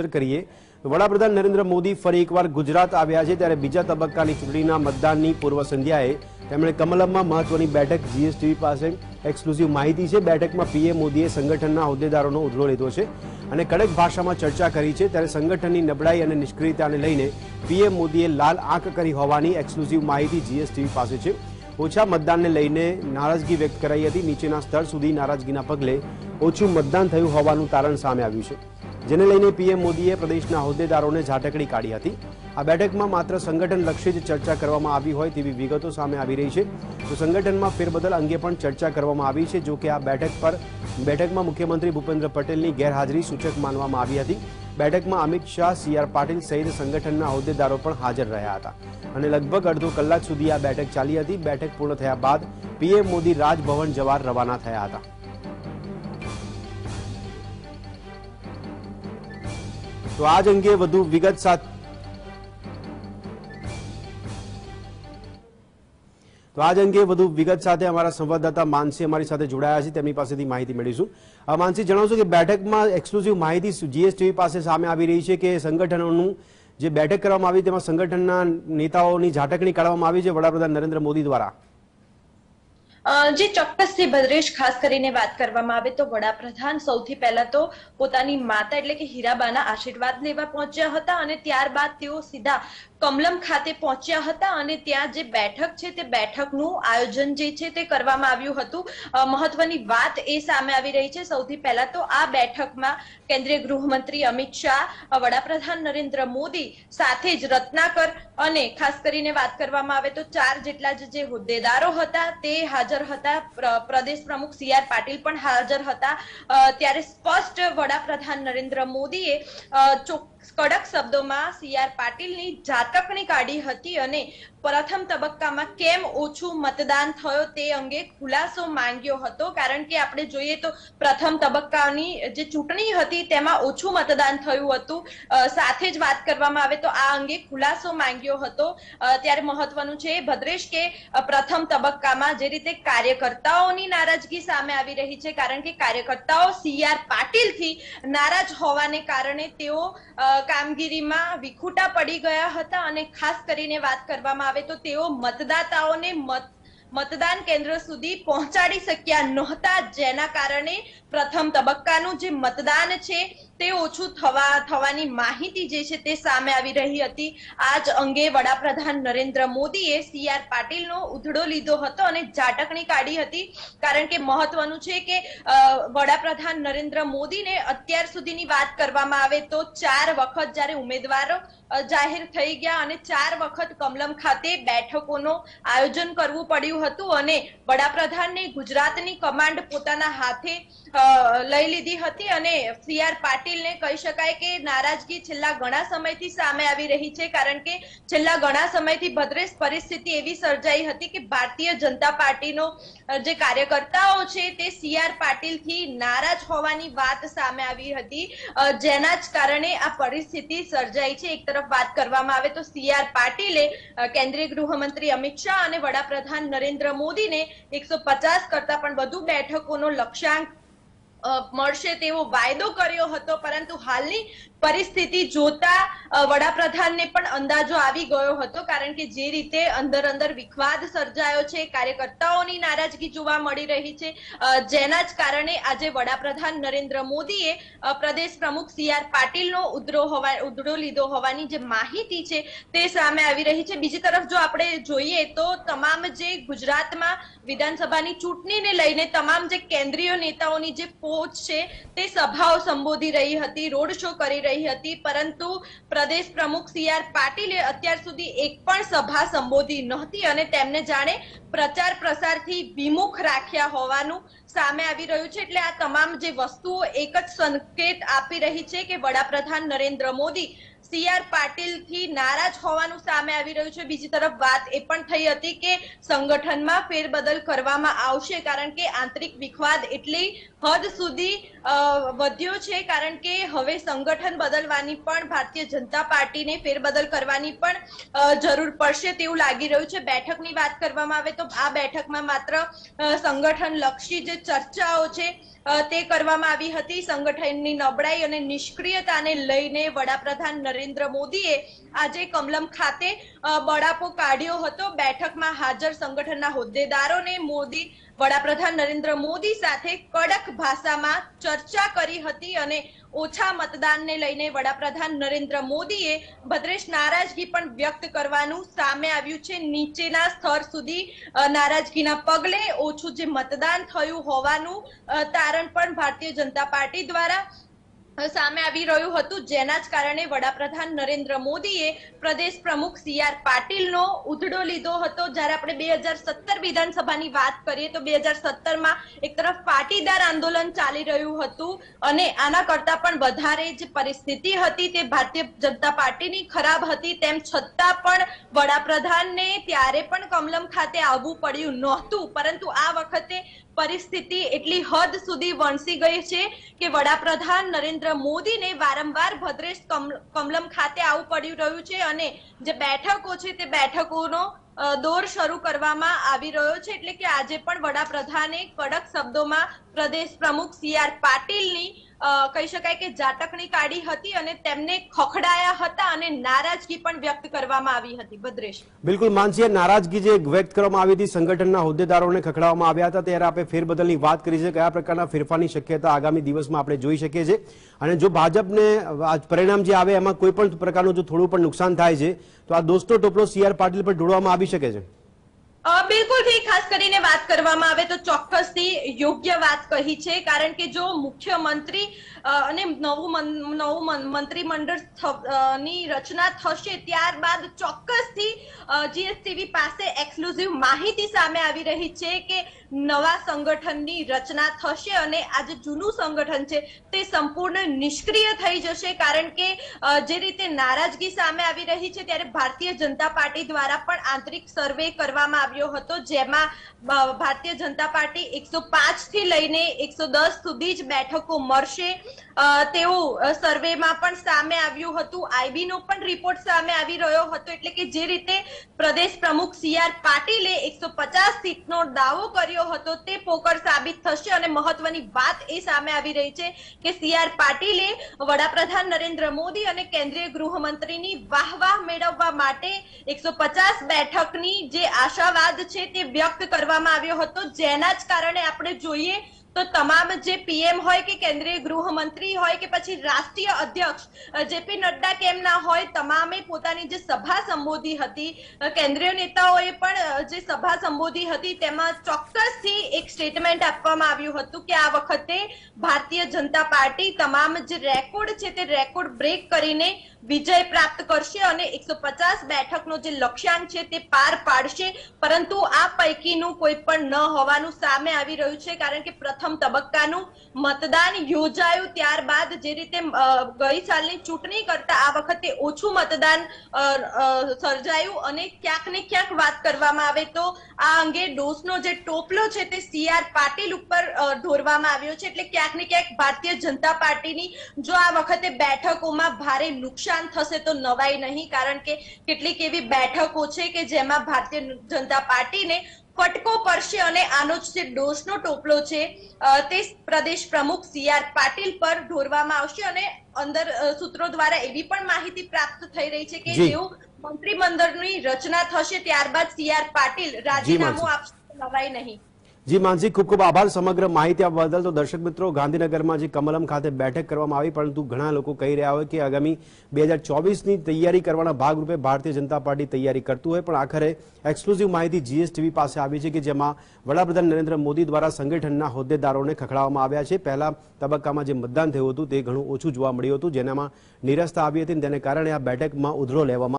वडाप्रधान नरेन्द्र मोदी फरी एकवार गुजरात आव्या छे त्यारे बीजा तबक्कानी चूंटणीना मतदाननी पूर्व संध्याए તેમણે કમલમમાં મહત્વની બેઠક જીએસટીવી પાસે એક્સક્લુઝિવ માહિતી છે। બેઠકમાં પીએમ મોદીએ સંગઠનના હોદ્દેદારોનો ઉધડો લીધો છે અને કડક ભાષામાં ચર્ચા કરી છે। ત્યારે સંગઠનની નબળાઈ અને નિષ્ક્રિયતાને લઈને પીએમ મોદીએ લાલ આંખ કરી હોવાની એક્સક્લુઝિવ માહિતી જીએસટીવી પાસે છે। ઓછા મતદાનને લઈને નારાજગી વ્યક્ત કરાઈ હતી। નીચેના સ્તર સુધી નારાજગીના પગલે ઓછું મતદાન થયું હોવાનું તારણ સામે આવ્યું છે, જેને લઈને પીએમ મોદીએ પ્રદેશના હોદ્દેદારોને ઝાટકડી કાઢી હતી। आ बैठक में मात्र संगठन लक्षी चर्चा करवामां आवी होय तेवी विगतो सामे आवी रही है। तो संगठन में फेरबदल अंगे पण चर्चा करवामां आवी छे। जो कि आ बैठक में मुख्यमंत्री भूपेन्द्र पटेल की गैरहाजरी सूचक मानवामां आवी हती। बैठक में अमित शाह, CR पाटील सहित संगठन होद्देदारों पर हाजर रहा था और लगभग अर्धो कलाक सुधी आ बैठक चाली हती। बैठक पूर्ण थया बाद पीएम मोदी राजभवन जवा रवाना थया हता। तो आज अंगे वधु विगत साथ तो आज अंगे वधु विगत साथे अमारा संवाददाता मानसी अमारी साथे जोड़ाया छे। तेमनी पासेथी माहिती मेळवीशुं। मानसी, जणावशो के बैठक में एक्सक्लूसिव माहिती जीएसटीवी पासे सामे आवी रही छे के संगठनोनुं जे बैठक करवामां आवी तेमां संगठनना नेताओनी झाटकणी काढवामां आवी छे वडाप्रधान नरेन्द्र मोदी द्वारा। जी चौक्स थी भद्रेश, खास करीने बात करवामां आवे तो वडाप्रधान सौथी पहला तो पोतानी माता एटले के हीराबाना आशीर्वाद लेवा पहोंच्या हता अने त्यारबाद तेओ सीधा कमलम खाते पहुंचा था। त्यां जे बैठक छे ते बैठकनुं आयोजन जे छे ते करवामां आव्युं हतुं। महत्वनी वात ए सामे आवी रही छे। सौथी पहला तो आ बैठक में केंद्रीय गृहमंत्री अमित शाह, वडाप्रधान नरेन्द्र मोदी साथे ज रत्नाकर अने खास करीने वात करवामां आवे तो 4 जेटला जे होद्देदारो हता ते हाजर हता। प्रदेश प्रमुख CR पाटील पण हाजर हता। त्यारे स्पष्ट वडाप्रधान नरेन्द्र मोदीए कड़क शब्दों में CR पाटील नी झाटकणी काढ़ी हती अने प्रथम तबक्का में केम ओछू मतदान थयो ते अंगे खुलासो मांग्यो हतो। कारण के आपणे जोईए तो प्रथम तबक्कानी जे चूंटणी हती तेमां ओछू मतदान थयुं हतुं। साथे ज वात करवामां आवे तो आ अंगे खुलासो मांग्यो हतो। त्यारे महत्वनुं छे भद्रेश के प्रथम तबक्कामां जे रीते कार्यकर्ताओनी नाराजगी सामे आवी रही छे। कारण के कार्यकर्ताओ CR पाटीलथी नाराज होवाने कारणे तेओ कामगीरीमां विखूटा पड़ी गया हता अने खास करीने वात करवामां आवे तो तेओ मतदाताओने मतदान केंद्र सुधी पहोंचाडी शक्या नहोता, जेना कारणे प्रथम तबक्कानुं जे मतदान छे ते ओछुं थवानी माहिती जे छे ते सामे आवी रही हती। आज अंगे वडाप्रधान नरेन्द्र मोदीए CR पाटीलनो उधड़ो लीधो हतो अने झाटकणी काढी हती। कारण के महत्वनुं छे के वडाप्रधान नरेन्द्र मोदीने अत्यार सुधीनी वात करवामां आवे तो 4 वखत ज्यारे उमेदवारो जाहिर थई गया अने 4 वखत कमलम खाते बैठकोनो आयोजन करवुं पड्युं हतुं अने वडाप्रधाने गुजरातनी कमांड पोताना हाथे लई लीधी हती अने CR पाटील ने कही शकाय के नाराजगी छेल्ला घणा समयथी सामे आवी रही छे। कारण के छेल्ला घणा समयथी भद्रेश परिस्थिति एवी सर्जाई हती के भारतीय जनता पार्टीनो जे कार्यकर्ताओ छे ते CR पाटीलथी नाराज होवानी वात सामे आवी हती, जेना ज कारणे आ परिस्थिति सर्जाई छे। एक तरफ बात करवामां आवे तो CR पाटीले केंद्रीय गृहमंत्री अमित शाह अने वडाप्रधान नरेन्द्र मोदी ने 150 करता पण वधु बैठकोनो लक्ष्यांक મળશે તેવો વાયદો કર્યો હતો, પરંતુ હાલની પરિસ્થિતિ જોતા વડાપ્રધાનને પણ અંદાજો આવી ગયો હતો। કારણ કે જે રીતે અંદર વિખવાદ સર્જાયો છે, કાર્યકર્તાઓની નારાજગી જોવા મળી રહી છે, જેના જ કારણે આજે વડાપ્રધાન નરેન્દ્ર મોદીએ પ્રદેશ પ્રમુખ CR પાટીલનો ઉધડો લીધો હોવાની જે માહિતી છે તે સામે આવી રહી છે। બીજી તરફ જો આપણે જોઈએ તો તમામ જે ગુજરાતમાં વિધાનસભાની ચૂંટણીને લઈને તમામ જે કેન્દ્રીય નેતાઓની જે તે સભાઓ સંબોધી રહી હતી, રોડ શો કરી રહી હતી, પરંતુ પ્રદેશ પ્રમુખ CR પાટીલે અત્યાર સુધી એક પણ સભા સંબોધી નહોતી અને તેમને જાણે પ્રચાર પ્રસારથી વિમુખ રાખ્યા હોવાનું સામે આવી રહ્યું છે। એટલે આ તમામ જે વસ્તુઓ એક જ સંકેત આપી રહી છે કે વડાપ્રધાન નરેન્દ્ર મોદી सी आर पाटील थी नाराज होवानुं सामे आवी रह्युं छे। बीजी तरफ बात ए पण थई हती के संगठन में फेरबदल करवामां आवशे, कारण के आंतरिक विखवाद एटली हद सुधी वध्यो छे, कारण के हवे संगठन बदलवानी पण भारतीय जनता पार्टी ने फेरबदल करवानी पण जरूर पड़शे तेवुं लागी रह्युं छे। बेठकनी वात करवामां आवे तो आ बेठकमां मात्र संगठन लक्षी जे चर्चाओ छे તે કરવામાં આવી હતી। સંગઠનની નબળાઈ અને નિષ્ક્રિયતાને લઈને વડાપ્રધાન નરેન્દ્ર મોદીએ આજે કમલમ ખાતે બળાપો કાઢ્યો હતો। બેઠકમાં હાજર સંગઠનના હોદ્દેદારોને મોદી વડાપ્રધાન નરેન્દ્ર મોદી સાથે કડક ભાષામાં ચર્ચા કરી હતી અને ઓછા મતદાનને લઈને વડાપ્રધાન નરેન્દ્ર મોદીએ ભદ્રેશ નારાજગી પણ વ્યક્ત કરવાનું સામે આવ્યું છે। નીચેના સ્તર સુધી નારાજગીના પગલે ઓછું જે મતદાન થયું હોવાનું તારણ પણ ભારતીય જનતા પાર્ટી દ્વારા સામે આવી રહ્યું હતું, જેના જ કારણે વડાપ્રધાન નરેન્દ્ર મોદીએ પ્રદેશ પ્રમુખ સી આર પાટીલનો ઉધડો લીધો હતો। જ્યારે આપણે 2017 વિધાનસભાની વાત કરીએ તો 2017માં એક તરફ પાટીદાર આંદોલન ચાલી રહ્યું હતું અને આના કરતાં પણ વધારે જે પરિસ્થિતિ હતી તે ભારતીય જનતા પાર્ટીની ખરાબ હતી, તેમ છતાં પણ વડાપ્રધાનને ત્યારે પણ કમલમ ખાતે આવવું પડ્યું નહોતું। પરંતુ આ વખતે परिस्थिति एटली हद सुधी वणसी गई है कि वडाप्रधान नरेंद्र मोदी ने वारंवार भद्रेश कमलम खाते आवुं पड़ी रह्युं छे अने जे बैठको छे ते बैठकोनो दौर शुरू करवामां आवी रह्यो छे। एटले के आजे पण वडाप्रधाने कड़क शब्दोमां प्रदेश प्रमुख सी आर पाटीलनी कही शकाय के जाटकनी काढ़ी हती अने तेमने खखड़ाया हता अने नाराजगी पण व्यक्त करवामां आवी हती। भद्रेश बिल्कुल मानसी नाराजगी जे व्यक्त करवामां आवी हती संगठनना होद्देदारोने खखड़ाववामां आव्या हता त्यारे आपणे फेरबदलनी वात करी छे। कया प्रकारना फेरफारनी शक्यता आगामी दिवसमां आपणे जोई शकीए छीए अने जो भाजपने परिणाम जे आवे एमां कोई पण प्रकारनुं जो थोडुं पण नुकसान थाय छे तो आ दोस्तो टोपलो सी आर पाटील पर ढोळवामां આવી શકે છે। बिल्कुल थी खास करीने बात करवामां आवे तो चोक्कसथी योग्य बात कही छे, कारण के जो मुख्यमंत्री अने नवुं मंत्रिमंडळनी रचना थशे त्यारबाद चोक्कसथी जीएसटीवी पासे एक्सक्लूसिव माहिती सामे आवी रही छे के नवा संगठननी रचना थशे अने आ जे जूनुं संगठन छे ते संपूर्ण निष्क्रिय थई जशे, कारण के जे रीते नाराजगी सामे आवी रही छे त्यारे भारतीय जनता पार्टी द्वारा पण आंतरिक सर्वे करवामां आव्यो હતો, જેમાં ભારતીય જનતા પાર્ટી 105 થી લઈને 110 સુધી જ બેઠકો મળશે તેવું સર્વેમાં પણ સામે આવ્યું હતું। આઈબી નો પણ રિપોર્ટ સામે આવી રહ્યો હતો। એટલે કે જે રીતે પ્રદેશ પ્રમુખ સી આર પાટીલે 150 સીટનો દાવો કર્યો હતો તે પોકર સાબિત થશે અને મહત્વની વાત એ સામે આવી રહી છે કે સી આર પાટીલે વડાપ્રધાન નરેન્દ્ર મોદી અને કેન્દ્રીય ગૃહમંત્રીની વાહવાહ મેળવવા માટે 150 બેઠકની જે આશા व्यक्त करवामां आव्यो हतो, जेना ज कारणे आपणे जोईए तो तमाम जे पीएम होय के केंद्रीय गृहमंत्री होय के पछी राष्ट्रीय अध्यक्ष जेपी नड्डा केम ना होय तमामे पोतानी जे सभा संबोधी हती, केंद्रीय नेताओए पण जे सभा संबोधी हती तेमां चोक्कसथी एक स्टेटमेंट आपवामां आव्युं हतुं के आ वखते भारतीय जनता पार्टी तमाम जे रेकॉर्ड छे ते रेकॉर्ड ब्रेक करीने विजय प्राप्त करशे अने 150 बेठकनो जे लक्ष्यांक छे ते पार पाडशे। परंतु आ पैकीनुं कोई पण न होवानुं सामे आवी रह्युं छे, कारण के प्रथम तबक्कानुं मतदान योजायुं त्यारबाद जे रीते गई सालनी चूंटणी करता आ वखते ओछुं मतदान सर्जायुं अने क्यांक ने क्यांक वात करवामां आवे तो आ अंगे डोसनो जे टोपलो छे ते सी आर पाटील उपर ढोरवामां आव्यो छे। एटले क्यांक ने क्यांक भारतीय जनता पार्टीनी जो आ वखते बेठकोमां भारे नुकसान थशे तो नवाई नहीं, कारण के કેટલીક એવી બેઠકો છે કે જેમાં ભારતીય જનતા પાર્ટીને ફટકો પડશે અને આનો જે ડોસનો ટોપલો છે તે પ્રદેશ પ્રમુખ સી આર પાટીલ પર ઢોરવામાં આવશે। અને અંદર સૂત્રો દ્વારા એવી પણ માહિતી પ્રાપ્ત થઈ રહી છે કે જેઓ મંત્રીમંડળની રચના થશે ત્યારબાદ સી આર પાટીલ રાજીનામું આપશે તો નવાઈ નહીં। जी मानसी खूब खूब आभार समग्र माहिती आप बदल। तो दर्शक मित्रों गांधीनगर में कमलम खाते बैठक करवामां आवी, परंतु घणा लोको कही रह्या होय के आगामी 2024 नी तैयारी करवाना भागरूपे भारतीय जनता पार्टी तैयारी करतुं होय, पण आखरे एक्सक्लूसिव माहिती जीएसटीवी पासे आवी छे के जेमां वडाप्रधान नरेंद्र मोदी द्वारा संगठनना होद्देदारोने खखड़ाववामां आव्या छे। पहला तबक्कामां जे मतदान थयुं हतुं ते घणुं ओछुं जोवा मळ्युं हतुं, जेनामां निराशा आवी हती, तेना कारणे आ बेठकमां उधळो लेवामां